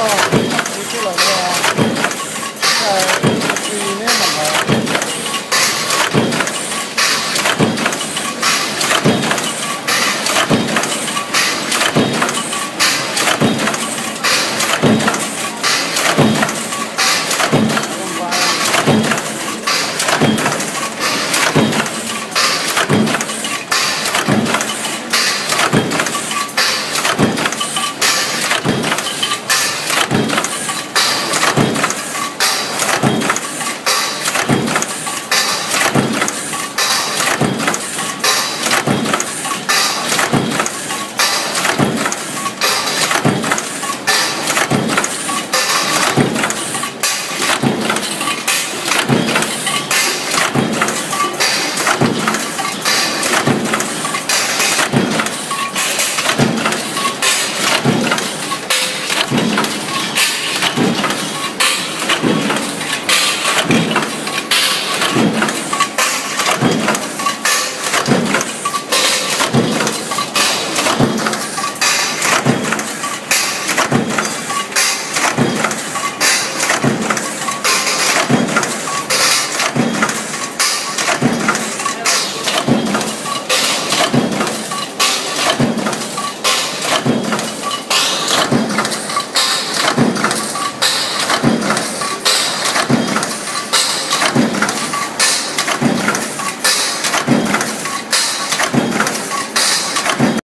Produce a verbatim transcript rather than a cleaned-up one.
Oh.